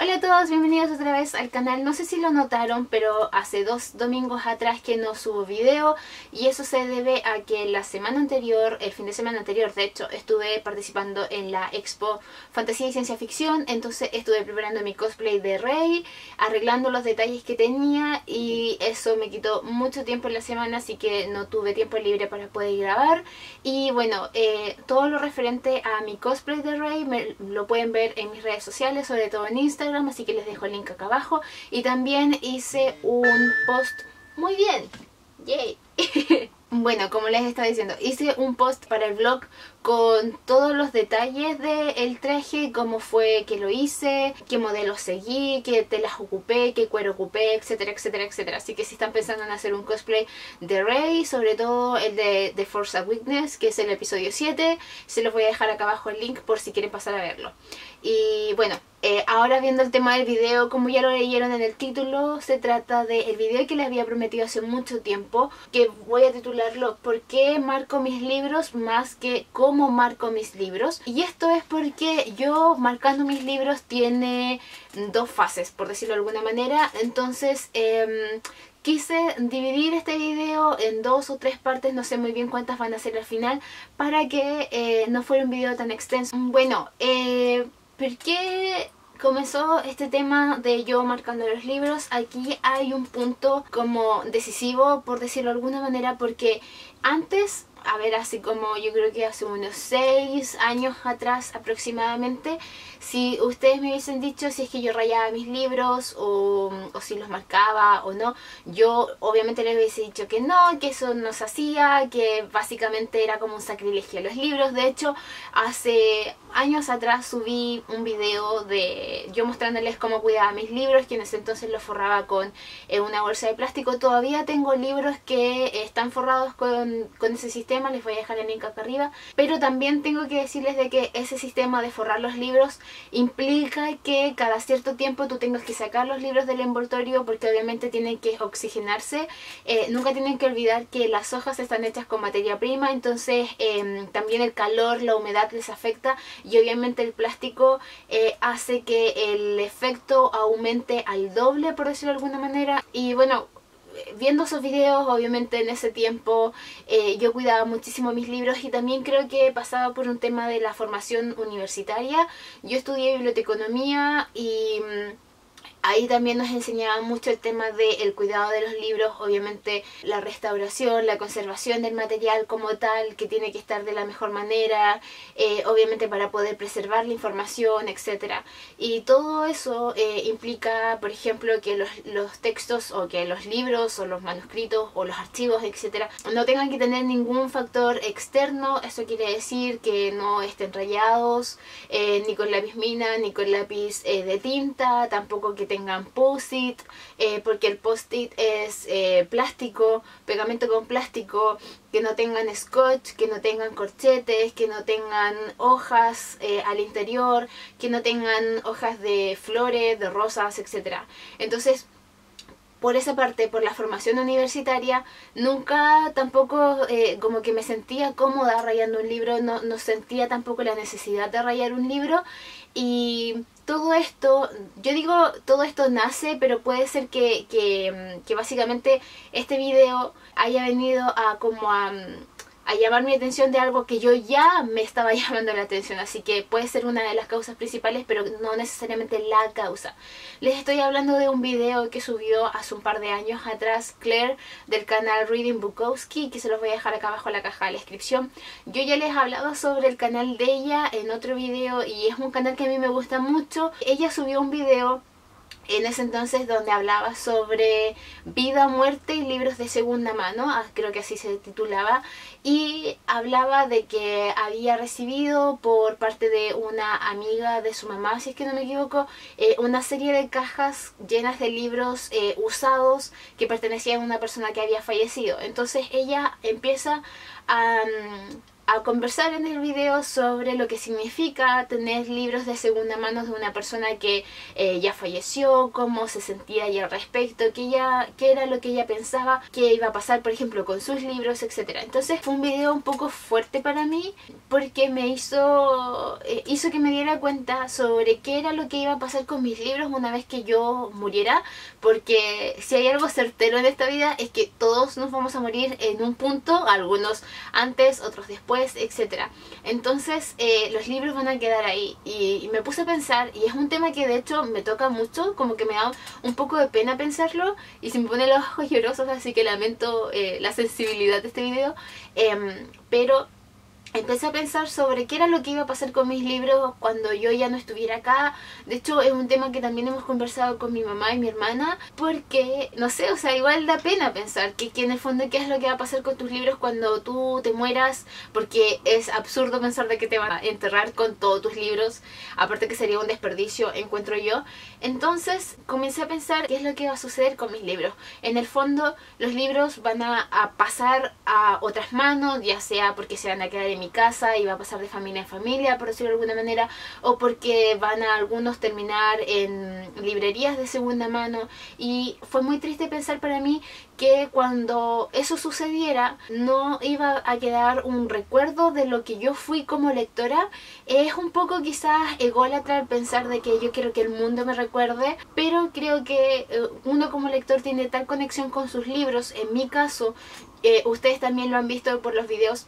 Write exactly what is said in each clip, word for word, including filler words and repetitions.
Hola a todos, bienvenidos otra vez al canal. No sé si lo notaron, pero hace dos domingos atrás que no subo video, y eso se debe a que la semana anterior, el fin de semana anterior de hecho, estuve participando en la Expo Fantasía y Ciencia Ficción. Entonces estuve preparando mi cosplay de Rey, arreglando los detalles que tenía, y eso me quitó mucho tiempo en la semana, así que no tuve tiempo libre para poder grabar. Y bueno, eh, todo lo referente a mi cosplay de Rey me, lo pueden ver en mis redes sociales, sobre todo en Instagram, así que les dejo el link acá abajo. Y también hice un post. Muy bien, yay. Bueno, como les estaba diciendo, hice un post para el vlog con todos los detalles del traje, cómo fue que lo hice, qué modelos seguí, qué telas ocupé, qué cuero ocupé, etcétera, etcétera, etcétera. Así que si están pensando en hacer un cosplay de Rey, sobre todo el de The Force of Weakness, que es el episodio siete, se los voy a dejar acá abajo el link por si quieren pasar a verlo. Y bueno, eh, ahora viendo el tema del video, como ya lo leyeron en el título, se trata del video que les había prometido hace mucho tiempo, que voy a titularlo ¿Por qué marco mis libros? Más que ¿Cómo marco mis libros? Y esto es porque yo marcando mis libros tiene dos fases, por decirlo de alguna manera. Entonces eh, quise dividir este video en dos o tres partes, no sé muy bien cuántas van a ser al final, para que eh, no fuera un video tan extenso. Bueno, eh... ¿por qué comenzó este tema de yo marcando los libros? Aquí hay un punto como decisivo, por decirlo de alguna manera, porque antes, a ver, así como yo creo que hace unos seis años atrás aproximadamente, si ustedes me hubiesen dicho si es que yo rayaba mis libros o, o si los marcaba o no, yo obviamente les hubiese dicho que no, que eso no se hacía, que básicamente era como un sacrilegio a los libros. De hecho, hace años atrás subí un video de yo mostrándoles cómo cuidaba mis libros, que en ese entonces los forraba con eh, una bolsa de plástico. Todavía tengo libros que están forrados con, con ese sistema. Les voy a dejar el link acá arriba, pero también tengo que decirles de que ese sistema de forrar los libros implica que cada cierto tiempo tú tengas que sacar los libros del envoltorio, porque obviamente tienen que oxigenarse. Eh, nunca tienen que olvidar que las hojas están hechas con materia prima, entonces eh, también el calor, la humedad les afecta, y obviamente el plástico eh, hace que el efecto aumente al doble, por decirlo de alguna manera. Y bueno, viendo esos videos, obviamente en ese tiempo eh, yo cuidaba muchísimo mis libros, y también creo que pasaba por un tema de la formación universitaria. Yo estudié biblioteconomía y ahí también nos enseñaba mucho el tema del cuidado de los libros, obviamente la restauración, la conservación del material como tal, que tiene que estar de la mejor manera, eh, obviamente para poder preservar la información, etcétera. Y todo eso eh, implica, por ejemplo, que los, los textos, o que los libros, o los manuscritos, o los archivos, etcétera, no tengan que tener ningún factor externo. Eso quiere decir que no estén rayados, eh, ni con lápiz mina, ni con lápiz eh, de tinta, tampoco que tengan post-it, eh, porque el post-it es eh, plástico, pegamento con plástico, que no tengan scotch, que no tengan corchetes, que no tengan hojas eh, al interior, que no tengan hojas de flores, de rosas, etcétera. Entonces, por esa parte, por la formación universitaria, nunca tampoco eh, como que me sentía cómoda rayando un libro, no, no sentía tampoco la necesidad de rayar un libro. Y todo esto, yo digo, todo esto nace, pero puede ser que, que, que básicamente este video haya venido a como a, a llamar mi atención de algo que yo ya me estaba llamando la atención. Así que puede ser una de las causas principales, pero no necesariamente la causa. Les estoy hablando de un video que subió hace un par de años atrás Claire, del canal Reading Bukowski, que se los voy a dejar acá abajo en la caja de la descripción. Yo ya les he hablado sobre el canal de ella en otro video, y es un canal que a mí me gusta mucho. Ella subió un video en ese entonces donde hablaba sobre vida, muerte y libros de segunda mano, creo que así se titulaba, y hablaba de que había recibido por parte de una amiga de su mamá, si es que no me equivoco, eh, una serie de cajas llenas de libros eh, usados que pertenecían a una persona que había fallecido. Entonces ella empieza a... Um, a conversar en el video sobre lo que significa tener libros de segunda mano de una persona que eh, ya falleció, cómo se sentía ella al respecto, qué, ella, qué era lo que ella pensaba, qué iba a pasar, por ejemplo, con sus libros, etcétera. Entonces fue un video un poco fuerte para mí porque me hizo, eh, hizo que me diera cuenta sobre qué era lo que iba a pasar con mis libros una vez que yo muriera, porque si hay algo certero en esta vida es que todos nos vamos a morir en un punto, algunos antes, otros después, etcétera. Entonces eh, los libros van a quedar ahí y, y me puse a pensar, y es un tema que de hecho me toca mucho, como que me da un poco de pena pensarlo y se me ponen los ojos llorosos, así que lamento eh, la sensibilidad de este video, eh, pero empecé a pensar sobre qué era lo que iba a pasar con mis libros cuando yo ya no estuviera acá. De hecho es un tema que también hemos conversado con mi mamá y mi hermana, porque no sé, o sea, igual da pena pensar que, que en el fondo qué es lo que va a pasar con tus libros cuando tú te mueras, porque es absurdo pensar de que te van a enterrar con todos tus libros, aparte que sería un desperdicio, encuentro yo. Entonces comencé a pensar qué es lo que va a suceder con mis libros. En el fondo los libros van a, a pasar a otras manos, ya sea porque se van a quedar en mi casa y va a pasar de familia en familia, por decirlo de alguna manera, o porque van a algunos terminar en librerías de segunda mano. Y fue muy triste pensar para mí que cuando eso sucediera no iba a quedar un recuerdo de lo que yo fui como lectora. Es un poco quizás ególatra pensar de que yo quiero que el mundo me recuerde, pero creo que uno como lector tiene tal conexión con sus libros. En mi caso, eh, ustedes también lo han visto por los videos,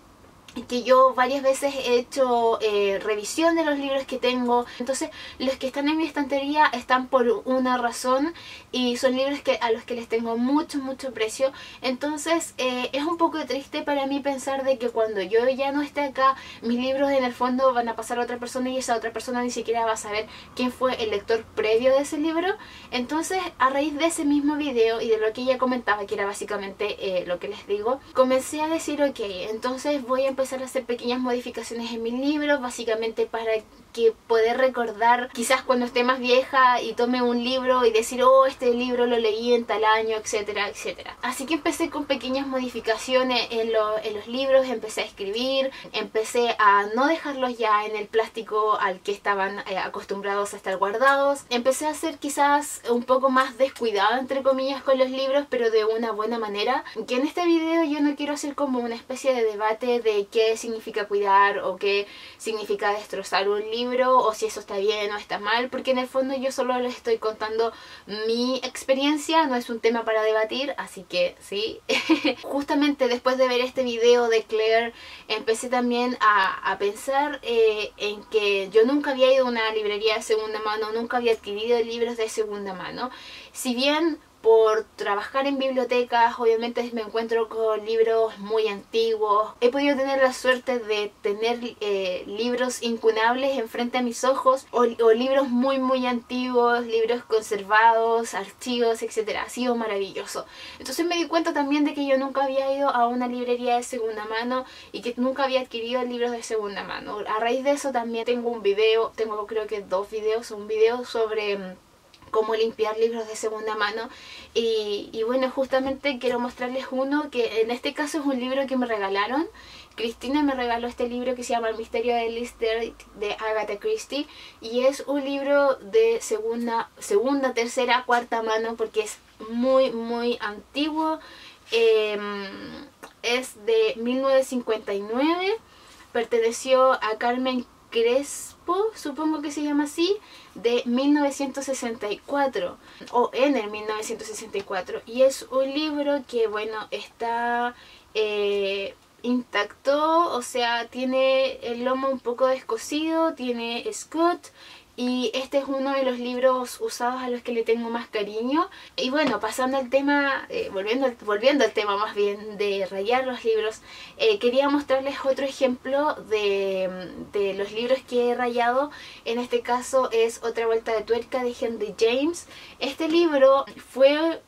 que yo varias veces he hecho eh, revisión de los libros que tengo. Entonces los que están en mi estantería están por una razón y son libros que, a los que les tengo mucho mucho aprecio. Entonces eh, es un poco triste para mí pensar de que cuando yo ya no esté acá, mis libros en el fondo van a pasar a otra persona y esa otra persona ni siquiera va a saber quién fue el lector previo de ese libro. Entonces, a raíz de ese mismo video y de lo que ella comentaba, que era básicamente eh, lo que les digo, comencé a decir ok, entonces voy a empezar empezar a hacer pequeñas modificaciones en mis libros, básicamente para que poder recordar, quizás cuando esté más vieja y tome un libro y decir, oh, este libro lo leí en tal año, etcétera, etcétera. Así que empecé con pequeñas modificaciones en, lo, en los libros, empecé a escribir, empecé a no dejarlos ya en el plástico al que estaban eh, acostumbrados a estar guardados, empecé a ser quizás un poco más descuidada, entre comillas, con los libros, pero de una buena manera. Que en este video yo no quiero hacer como una especie de debate de qué significa cuidar o qué significa destrozar un libro, o si eso está bien o está mal, porque en el fondo yo solo les estoy contando mi experiencia, no es un tema para debatir, así que sí. Justamente después de ver este video de Claire empecé también a, a pensar eh, en que yo nunca había ido a una librería de segunda mano, nunca había adquirido libros de segunda mano. Si bien por trabajar en bibliotecas, obviamente me encuentro con libros muy antiguos. He podido tener la suerte de tener eh, libros incunables enfrente a mis ojos, o, o libros muy muy antiguos, libros conservados, archivos, etcétera. Ha sido maravilloso. Entonces me di cuenta también de que yo nunca había ido a una librería de segunda mano y que nunca había adquirido libros de segunda mano. A raíz de eso también tengo un video, tengo creo que dos videos, un video sobre cómo limpiar libros de segunda mano y, y bueno, justamente quiero mostrarles uno que en este caso es un libro que me regalaron. Cristina me regaló este libro que se llama El misterio de Lister de Agatha Christie, y es un libro de segunda, segunda, tercera, cuarta mano porque es muy muy antiguo. Eh, es de mil novecientos cincuenta y nueve, perteneció a Carmen Crespo, supongo que se llama así, de mil novecientos sesenta y cuatro o en el mil novecientos sesenta y cuatro, y es un libro que bueno, está eh, intacto, o sea, tiene el lomo un poco descosido, tiene escot. Y este es uno de los libros usados a los que le tengo más cariño. Y bueno, pasando al tema, eh, volviendo, volviendo al tema más bien de rayar los libros, eh, quería mostrarles otro ejemplo de, de los libros que he rayado. En este caso es Otra vuelta de tuerca de Henry James. Este libro fue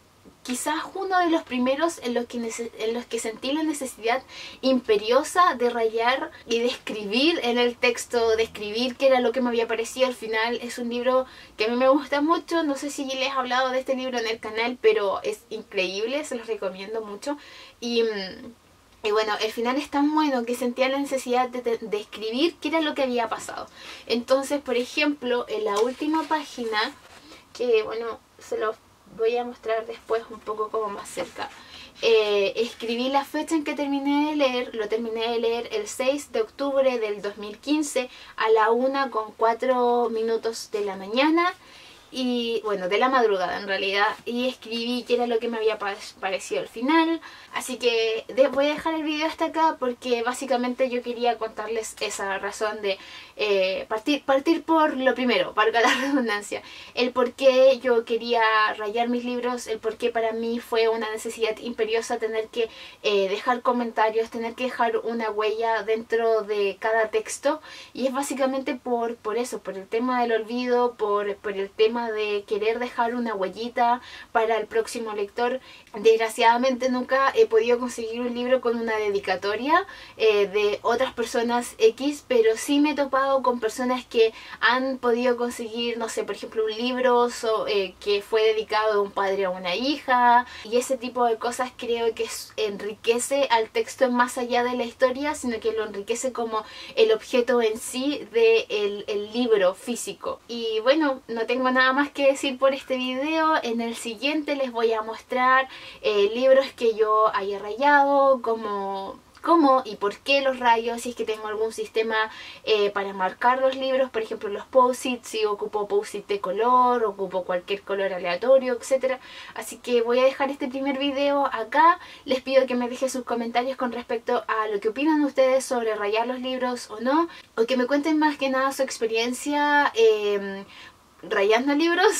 quizás uno de los primeros en los, que en los que sentí la necesidad imperiosa de rayar y de escribir en el texto, de escribir qué era lo que me había parecido. Al final es un libro que a mí me gusta mucho, no sé si les he hablado de este libro en el canal, pero es increíble, se los recomiendo mucho. Y Y bueno, el final es tan bueno que sentía la necesidad de, de, de escribir qué era lo que había pasado. Entonces, por ejemplo, en la última página, que bueno, se los voy a mostrar después un poco como más cerca, eh, escribí la fecha en que terminé de leer. Lo terminé de leer el seis de octubre del dos mil quince a la una con cuatro minutos de la mañana. Y bueno, de la madrugada en realidad, y escribí qué era lo que me había parecido al final. Así que voy a dejar el video hasta acá porque básicamente yo quería contarles esa razón de eh, partir, partir por lo primero, valga la redundancia. El por qué yo quería rayar mis libros, el por qué para mí fue una necesidad imperiosa tener que eh, dejar comentarios, tener que dejar una huella dentro de cada texto. Y es básicamente por, por eso, por el tema del olvido, por, por el tema de querer dejar una huellita para el próximo lector. Desgraciadamente nunca he podido conseguir un libro con una dedicatoria eh, de otras personas X, pero sí me he topado con personas que han podido conseguir, no sé, por ejemplo un libro so, eh, que fue dedicado de un padre a una hija, y ese tipo de cosas creo que enriquece al texto más allá de la historia, sino que lo enriquece como el objeto en sí del el libro físico. Y bueno, no tengo nada más que decir por este video. En el siguiente les voy a mostrar eh, libros que yo haya rayado, como cómo y por qué los rayo, si es que tengo algún sistema eh, para marcar los libros, por ejemplo los post-its, si ocupo post-it de color, ocupo cualquier color aleatorio, etcétera. Así que voy a dejar este primer video acá. Les pido que me dejen sus comentarios con respecto a lo que opinan ustedes sobre rayar los libros o no, o que me cuenten más que nada su experiencia eh, rayando libros.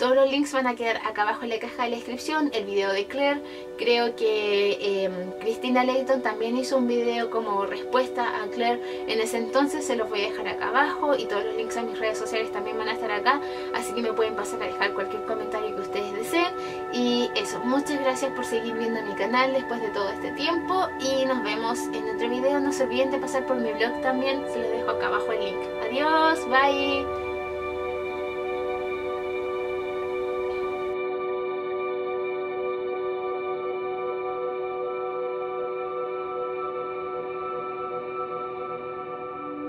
Todos los links van a quedar acá abajo en la caja de la descripción. El video de Claire, creo que eh, Cristina Leighton también hizo un video como respuesta a Claire en ese entonces, se los voy a dejar acá abajo, y todos los links a mis redes sociales también van a estar acá, así que me pueden pasar a dejar cualquier comentario que ustedes deseen. Y eso, muchas gracias por seguir viendo mi canal después de todo este tiempo, y nos vemos en otro video. No se olviden de pasar por mi blog también, se los dejo acá abajo el link. Adiós, bye.